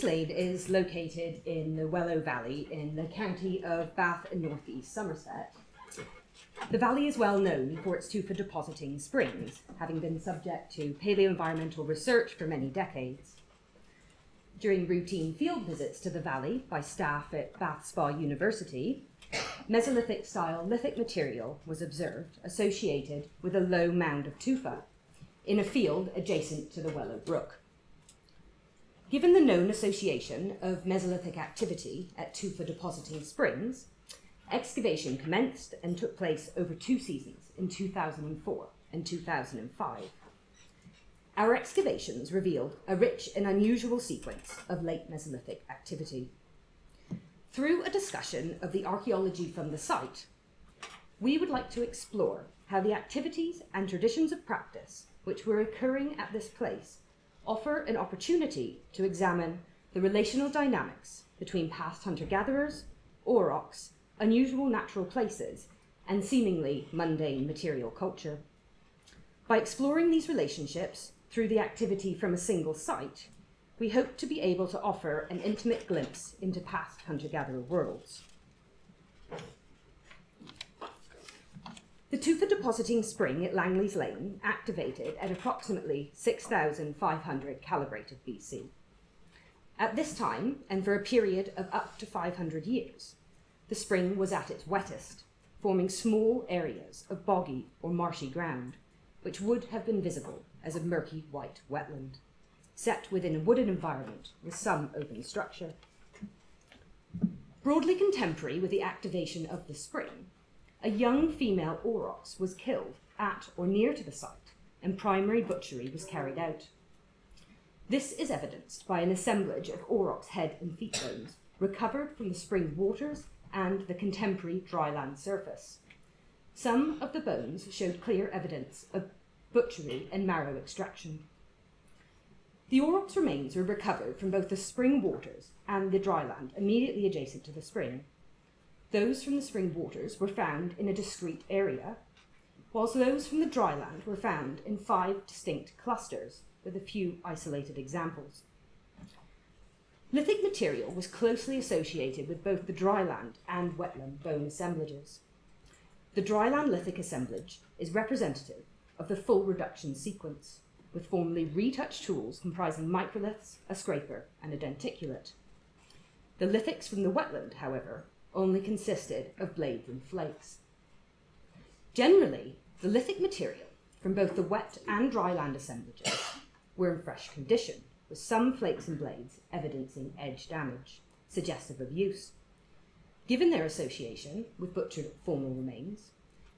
Queensland is located in the Wellow Valley in the county of Bath in North East Somerset. The valley is well known for its tufa depositing springs, having been subject to paleoenvironmental research for many decades. During routine field visits to the valley by staff at Bath Spa University, Mesolithic-style lithic material was observed associated with a low mound of tufa in a field adjacent to the Wellow Brook. Given the known association of Mesolithic activity at tufa depositing springs, excavation commenced and took place over two seasons in 2004 and 2005. Our excavations revealed a rich and unusual sequence of late Mesolithic activity. Through a discussion of the archaeology from the site, we would like to explore how the activities and traditions of practice which were occurring at this place offer an opportunity to examine the relational dynamics between past hunter-gatherers, aurochs, unusual natural places, and seemingly mundane material culture. By exploring these relationships through the activity from a single site, we hope to be able to offer an intimate glimpse into past hunter-gatherer worlds. The tufa depositing spring at Langley's Lane activated at approximately 6,500 calibrated BC. At this time, and for a period of up to 500 years, the spring was at its wettest, forming small areas of boggy or marshy ground, which would have been visible as a murky white wetland, set within a wooded environment with some open structure. Broadly contemporary with the activation of the spring, a young female aurochs was killed at or near to the site, and primary butchery was carried out. This is evidenced by an assemblage of aurochs head and feet bones recovered from the spring waters and the contemporary dryland surface. Some of the bones showed clear evidence of butchery and marrow extraction. The aurochs' remains were recovered from both the spring waters and the dryland immediately adjacent to the spring. Those from the spring waters were found in a discrete area, whilst those from the dryland were found in 5 distinct clusters, with a few isolated examples. Lithic material was closely associated with both the dryland and wetland bone assemblages. The dryland lithic assemblage is representative of the full reduction sequence, with formerly retouched tools comprising microliths, a scraper, and a denticulate. The lithics from the wetland, however, only consisted of blades and flakes. Generally, the lithic material from both the wet and dryland assemblages were in fresh condition, with some flakes and blades evidencing edge damage, suggestive of use. Given their association with butchered faunal remains,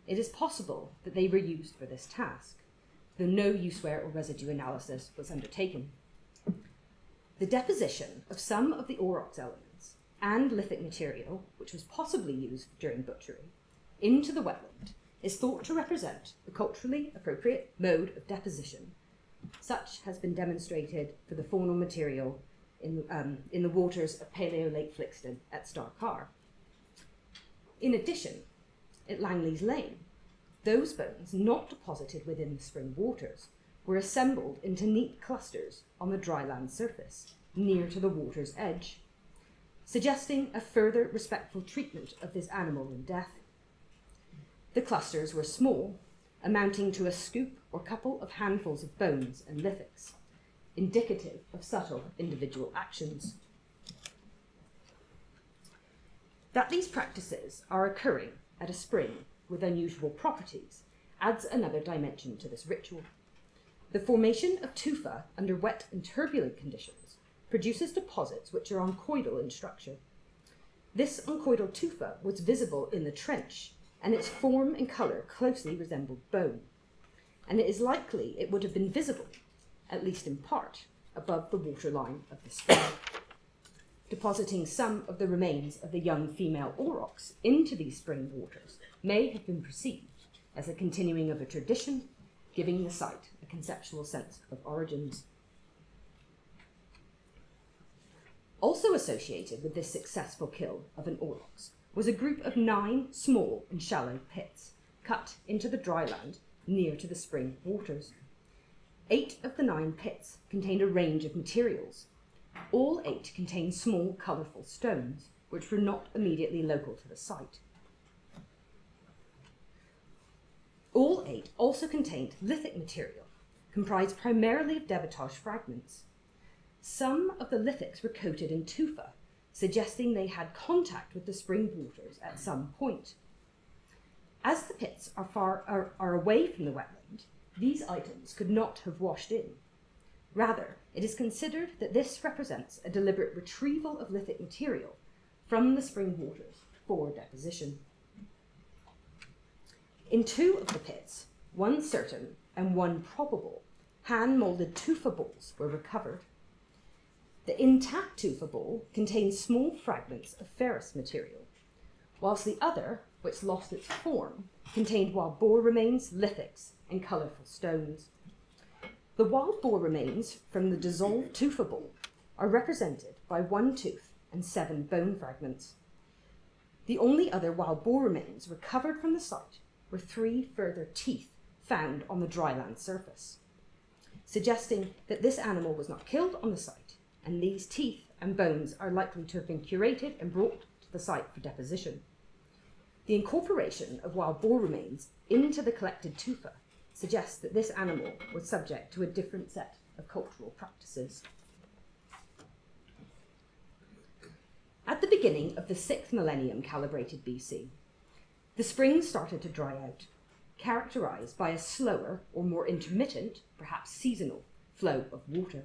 it is possible that they were used for this task, though no use wear or residue analysis was undertaken. The deposition of some of the aurochs elements and lithic material, which was possibly used during butchery, into the wetland is thought to represent the culturally appropriate mode of deposition. Such has been demonstrated for the faunal material in the waters of Paleo Lake Flixton at Starcar. In addition, at Langley's Lane, those bones not deposited within the spring waters were assembled into neat clusters on the dryland surface, near to the water's edge, suggesting a further respectful treatment of this animal in death. The clusters were small, amounting to a scoop or couple of handfuls of bones and lithics, indicative of subtle individual actions. That these practices are occurring at a spring with unusual properties adds another dimension to this ritual. The formation of tufa under wet and turbulent conditions produces deposits which are oncoidal in structure. This oncoidal tufa was visible in the trench, and its form and colour closely resembled bone, and it is likely it would have been visible, at least in part, above the waterline of the spring, depositing some of the remains of the young female aurochs into these spring waters may have been perceived as a continuing of a tradition, giving the site a conceptual sense of origins. Also associated with this successful kill of an aurochs was a group of 9 small and shallow pits cut into the dryland near to the spring waters. 8 of the 9 pits contained a range of materials, All 8 contain small, colourful stones, which were not immediately local to the site. All 8 also contained lithic material, comprised primarily of debitage fragments. Some of the lithics were coated in tufa, suggesting they had contact with the spring waters at some point. As the pits are away from the wetland, these items could not have washed in. Rather, it is considered that this represents a deliberate retrieval of lithic material from the spring waters for deposition. In 2 of the pits, one certain and one probable, hand-moulded tufa balls were recovered. The intact tufa ball contains small fragments of ferrous material, whilst the other, which lost its form, contained wild boar remains, lithics, and colourful stones. The wild boar remains from the dissolved tufa ball are represented by 1 tooth and 7 bone fragments. The only other wild boar remains recovered from the site were 3 further teeth found on the dryland surface, suggesting that this animal was not killed on the site, and these teeth and bones are likely to have been curated and brought to the site for deposition. The incorporation of wild boar remains into the collected tufa suggests that this animal was subject to a different set of cultural practices. At the beginning of the 6th millennium celebrated BC, the springs started to dry out, characterised by a slower or more intermittent, perhaps seasonal, flow of water.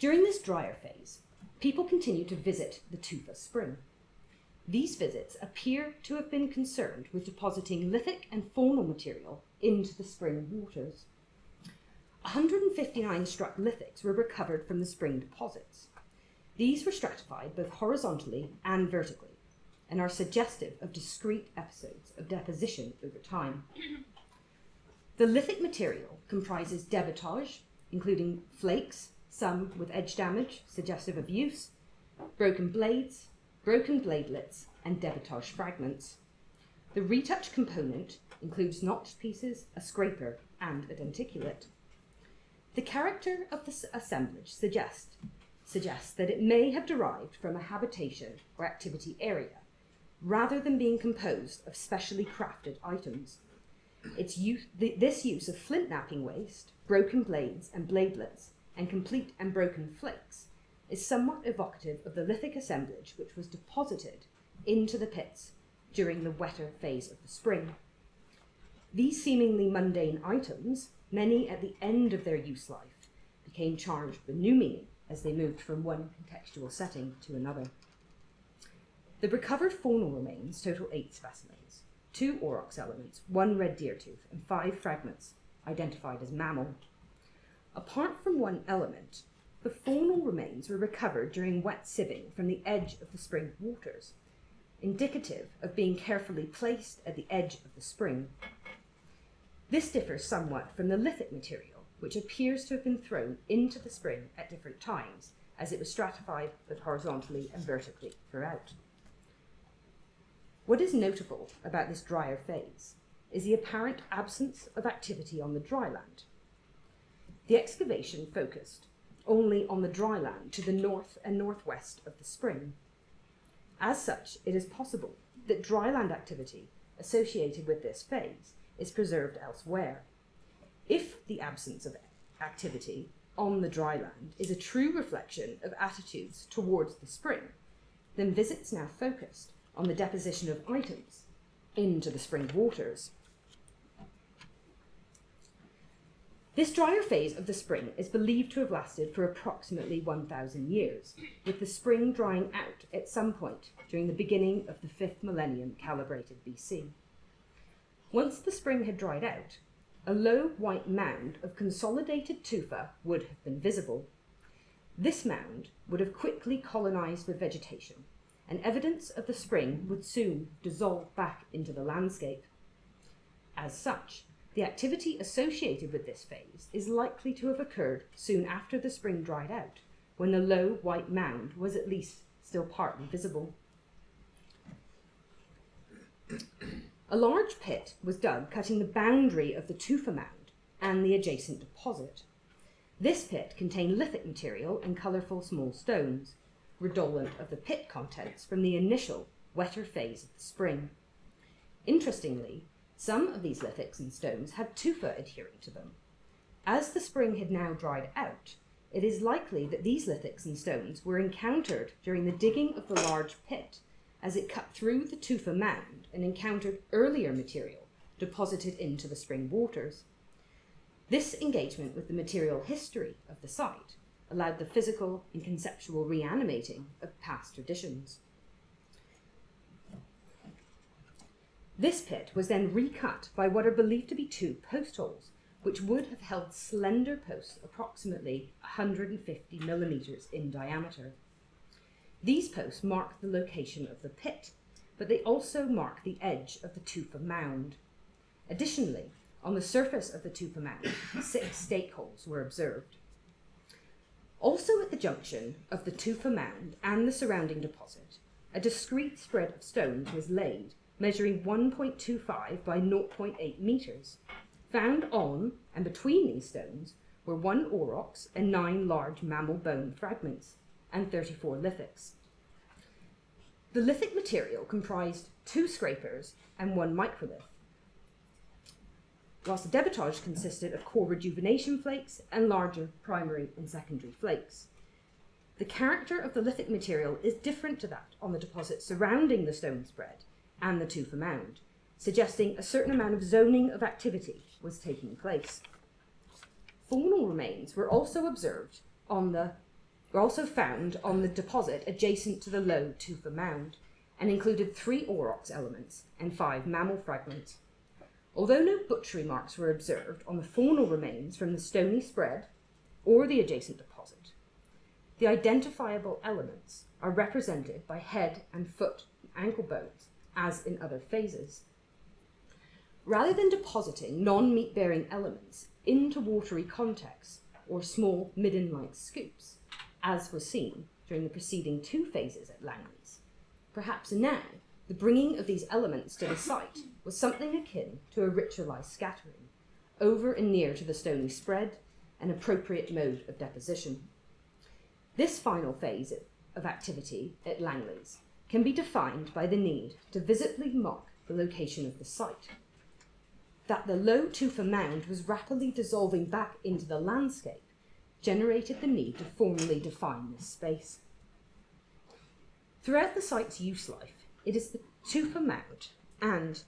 During this drier phase, people continue to visit the tufa spring. These visits appear to have been concerned with depositing lithic and faunal material into the spring waters. 159 lithics were recovered from the spring deposits. These were stratified both horizontally and vertically, and are suggestive of discrete episodes of deposition over time. The lithic material comprises debitage, including flakes, some with edge damage, suggestive of use, broken blades, broken bladelets, and debitage fragments. The retouch component includes notched pieces, a scraper, and a denticulate. The character of the assemblage suggests that it may have derived from a habitation or activity area, rather than being composed of specially crafted items. This use of flint napping waste, broken blades, and bladelets, and complete and broken flakes is somewhat evocative of the lithic assemblage which was deposited into the pits during the wetter phase of the spring. These seemingly mundane items, many at the end of their use life, became charged with new meaning as they moved from one contextual setting to another. The recovered faunal remains total 8 specimens, 2 aurochs elements, 1 red deer tooth, and 5 fragments identified as mammal. Apart from one element, the faunal remains were recovered during wet sieving from the edge of the spring waters, indicative of being carefully placed at the edge of the spring. This differs somewhat from the lithic material, which appears to have been thrown into the spring at different times, as it was stratified both horizontally and vertically throughout. What is notable about this drier phase is the apparent absence of activity on the dryland. The excavation focused only on the dryland to the north and northwest of the spring. As such, it is possible that dryland activity associated with this phase is preserved elsewhere. If the absence of activity on the dryland is a true reflection of attitudes towards the spring, then visits now focused on the deposition of items into the spring waters. This drier phase of the spring is believed to have lasted for approximately 1,000 years, with the spring drying out at some point during the beginning of the 5th millennium celebrated BC. Once the spring had dried out, a low white mound of consolidated tufa would have been visible. This mound would have quickly colonised with vegetation, and evidence of the spring would soon dissolve back into the landscape. As such, the activity associated with this phase is likely to have occurred soon after the spring dried out, when the low white mound was at least still partly visible. A large pit was dug cutting the boundary of the tufa mound and the adjacent deposit. This pit contained lithic material and colourful small stones, redolent of the pit contents from the initial wetter phase of the spring. Interestingly, some of these lithics and stones had tufa adhering to them. As the spring had now dried out, it is likely that these lithics and stones were encountered during the digging of the large pit as it cut through the tufa mound and encountered earlier material deposited into the spring waters. This engagement with the material history of the site allowed the physical and conceptual reanimating of past traditions. This pit was then recut by what are believed to be two post holes, which would have held slender posts approximately 150 millimetres in diameter. These posts mark the location of the pit, but they also mark the edge of the tufa mound. Additionally, on the surface of the tufa mound, 6 stake holes were observed. Also at the junction of the tufa mound and the surrounding deposit, a discrete spread of stones was laid, measuring 1.25 by 0.8 metres. Found on and between these stones were 1 aurochs and 9 large mammal bone fragments, and 34 lithics. The lithic material comprised 2 scrapers and 1 microlith, whilst the debitage consisted of core rejuvenation flakes and larger primary and secondary flakes. The character of the lithic material is different to that on the deposit surrounding the stone spread and the tufa mound, suggesting a certain amount of zoning of activity was taking place. Faunal remains were also found on the deposit adjacent to the low tufa mound, and included 3 aurochs elements and 5 mammal fragments. Although no butchery marks were observed on the faunal remains from the stony spread or the adjacent deposit, the identifiable elements are represented by head and foot and ankle bones, as in other phases. Rather than depositing non-meat-bearing elements into watery contexts or small midden-like scoops, as was seen during the preceding 2 phases at Langley's, perhaps now the bringing of these elements to the site was something akin to a ritualized scattering, over and near to the stony spread, an appropriate mode of deposition. This final phase of activity at Langley's can be defined by the need to visibly mark the location of the site. That the low tufa mound was rapidly dissolving back into the landscape generated the need to formally define this space. Throughout the site's use life, it is the tufa mound and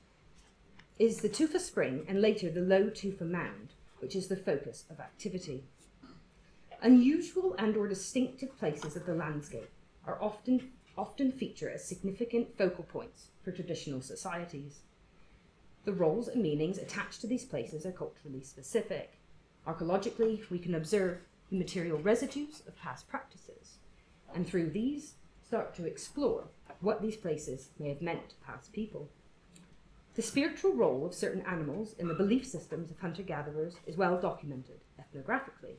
is the tufa spring and later the low tufa mound which is the focus of activity. Unusual and or distinctive places of the landscape are often feature as significant focal points for traditional societies. The roles and meanings attached to these places are culturally specific. Archaeologically, we can observe the material residues of past practices, and through these, start to explore what these places may have meant to past people. The spiritual role of certain animals in the belief systems of hunter-gatherers is well documented ethnographically.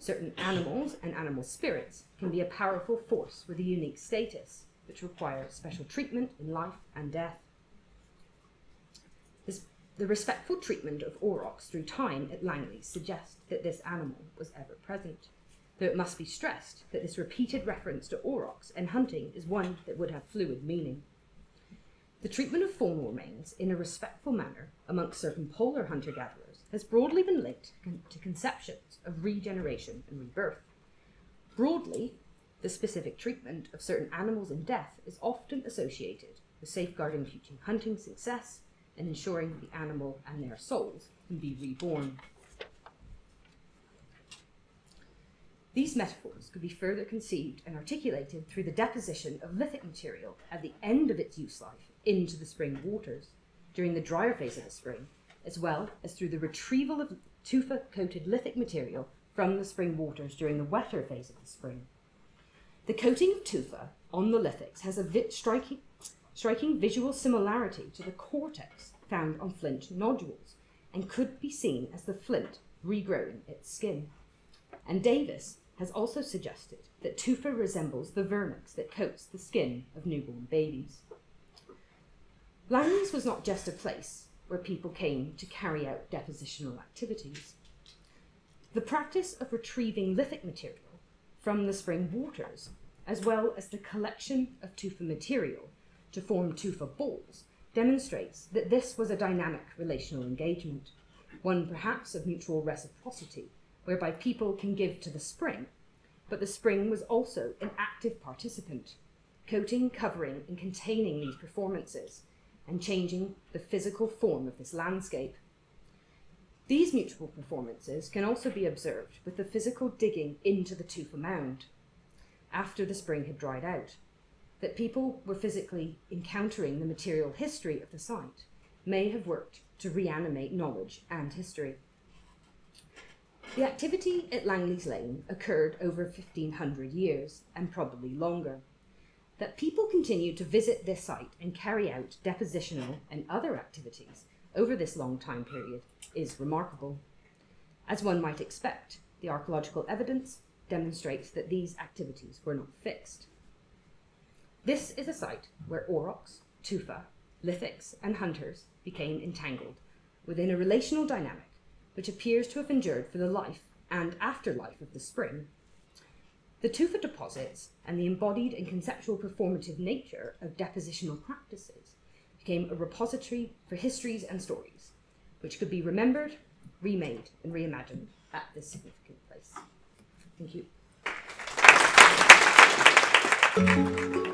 Certain animals and animal spirits can be a powerful force with a unique status, which requires special treatment in life and death. The respectful treatment of aurochs through time at Langley suggests that this animal was ever present, though it must be stressed that this repeated reference to aurochs and hunting is one that would have fluid meaning. The treatment of faunal remains in a respectful manner amongst certain polar hunter-gatherers has broadly been linked to conceptions of regeneration and rebirth. Broadly, the specific treatment of certain animals in death is often associated with safeguarding future hunting success and ensuring the animal and their souls can be reborn. These metaphors could be further conceived and articulated through the deposition of lithic material at the end of its use life into the spring waters during the drier phase of the spring, as well as through the retrieval of tufa-coated lithic material from the spring waters during the wetter phase of the spring. The coating of tufa on the lithics has a striking visual similarity to the cortex found on flint nodules and could be seen as the flint regrowing its skin. And Davis has also suggested that tufa resembles the vernix that coats the skin of newborn babies. Langley's was not just a place where people came to carry out depositional activities. The practice of retrieving lithic material from the spring waters, as well as the collection of tufa material to form tufa balls, demonstrates that this was a dynamic relational engagement, one perhaps of mutual reciprocity, whereby people can give to the spring, but the spring was also an active participant, coating, covering, and containing these performances, and changing the physical form of this landscape. These mutual performances can also be observed with the physical digging into the tufa mound, after the spring had dried out, that people were physically encountering the material history of the site may have worked to reanimate knowledge and history. The activity at Langley's Lane occurred over 1,500 years, and probably longer. That people continued to visit this site and carry out depositional and other activities over this long time period is remarkable. As one might expect, the archaeological evidence demonstrates that these activities were not fixed. This is a site where aurochs, tufa, lithics, and hunters became entangled within a relational dynamic which appears to have endured for the life and afterlife of the spring. The tufa deposits and the embodied and conceptual performative nature of depositional practices became a repository for histories and stories, which could be remembered, remade, and reimagined at this significant place. Thank you.